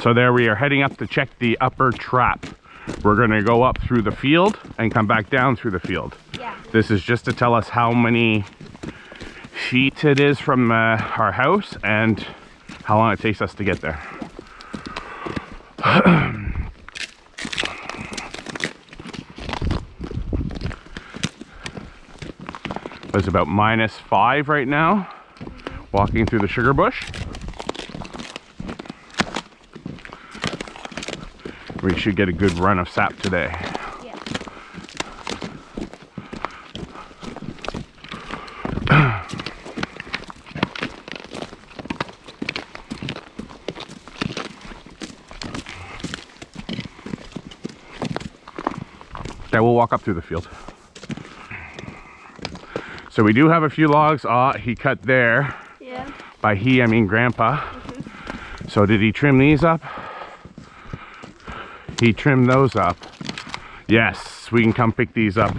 So there we are, heading up to check the upper trap. We're going to go up through the field and come back down through the field. Yeah. This is just to tell us how many feet it is from our house and how long it takes us to get there. It's about -5 right now, walking through the sugar bush. We should get a good run of sap today. Okay, we'll walk up through the field. So we do have a few logs. He cut there. Yeah. By he, I mean Grandpa. Mm-hmm. So did he trim these up? He trimmed those up. Yes, we can come pick these up.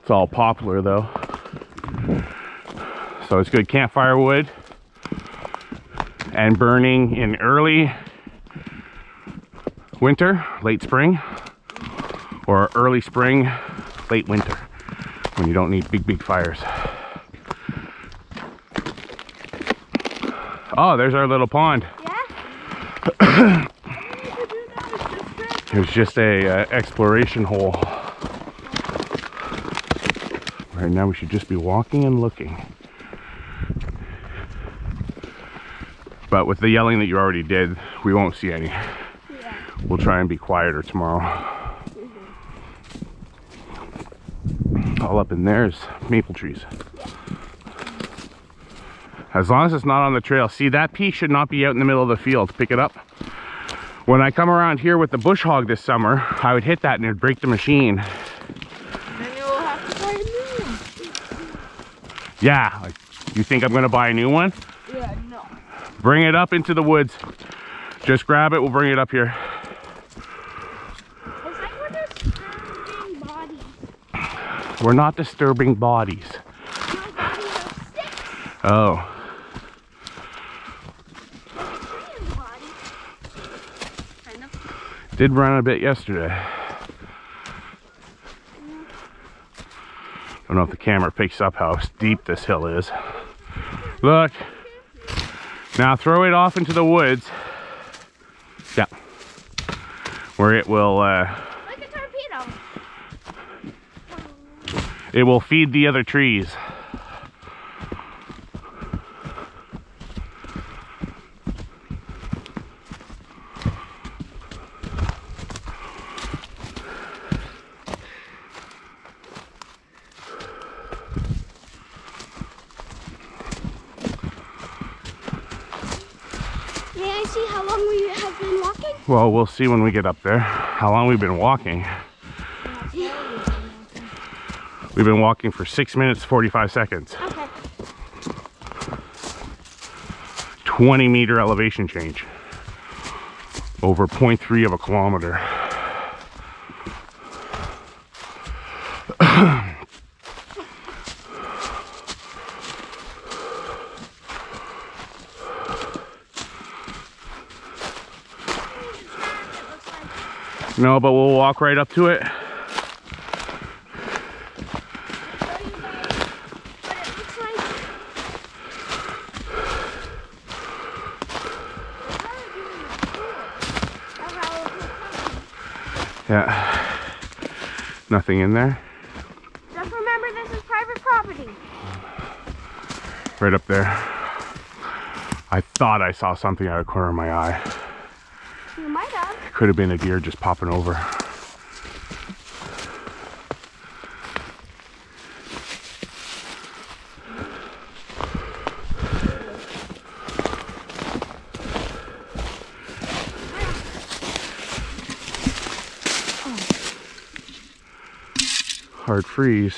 It's all poplar though. So it's good campfire wood and burning in early winter, late spring, or early spring, late winter, when you don't need big fires. Oh, there's our little pond. Yeah. It was just a exploration hole. Right now we should just be walking and looking. But with the yelling that you already did, we won't see any. Yeah. We'll try and be quieter tomorrow. All up in there's maple trees. As long as it's not on the trail. See, that piece should not be out in the middle of the field. Pick it up. When I come around here with the bush hog this summer, I would hit that and it would break the machine. Then you'll have to buy a new one. Yeah. Like, you think I'm going to buy a new one? Yeah, no. Bring it up into the woods. Just grab it. We'll bring it up here. We're not disturbing bodies. Oh. Did run a bit yesterday. I don't know if the camera picks up how steep this hill is. Look. Now throw it off into the woods. Yeah. Where it will... It will feed the other trees. May I see how long we have been walking? Well, we'll see when we get up there how long we've been walking. We've been walking for 6 minutes, 45 seconds. Okay. 20-meter elevation change over 0.3 of a kilometer. No, but we'll walk right up to it. Yeah, nothing in there. Just remember, this is private property. Right up there. I thought I saw something out of the corner of my eye. You might have. Could have been a deer just popping over. Hard freeze.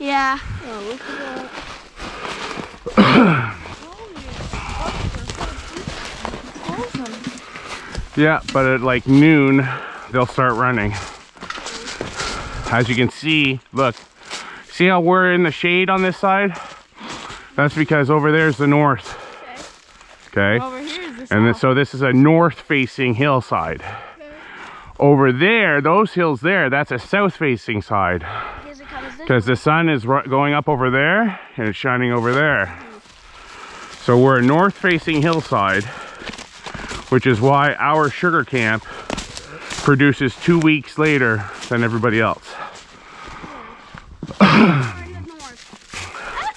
Yeah. Yeah, but at like noon, they'll start running. As you can see, look. See how we're in the shade on this side? That's because over there's the north. Okay. Over here is the south. And then, so this is a north-facing hillside. Okay. Over there, those hills there, that's a south-facing side. Because the sun is going up over there and it's shining over there. So we're a north-facing hillside, which is why our sugar camp produces 2 weeks later than everybody else. That's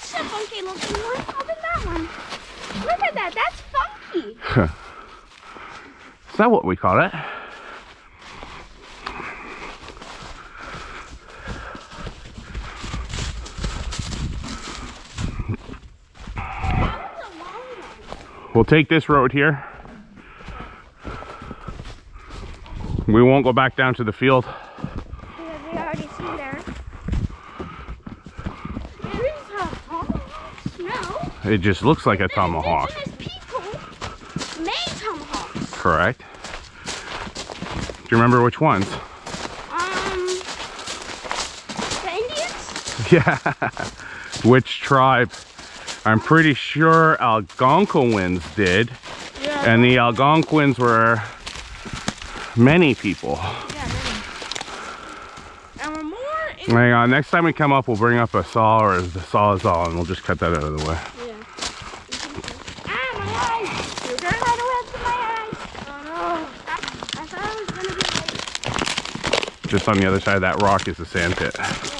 so funky looking. Open that one. Look at that. That's funky. Is that what we call it? We'll take this road here. We won't go back down to the field. Yeah, we already see there. There is a tomahawk. No. It just looks like a tomahawk. People made tomahawks. Correct. Do you remember which ones? The Indians? Yeah. Which tribe? I'm pretty sure Algonquins did, yeah. And the Algonquins were many people. Yeah, many. And we're more in. Hang on, next time we come up, we'll bring up a saw or the sawzall, and we'll just cut that out of the way. Yeah. Ah, my eyes! You're gonna run away from my eyes! Oh no! I thought I was gonna be like. Just on the other side of that rock is the sand pit. Yeah.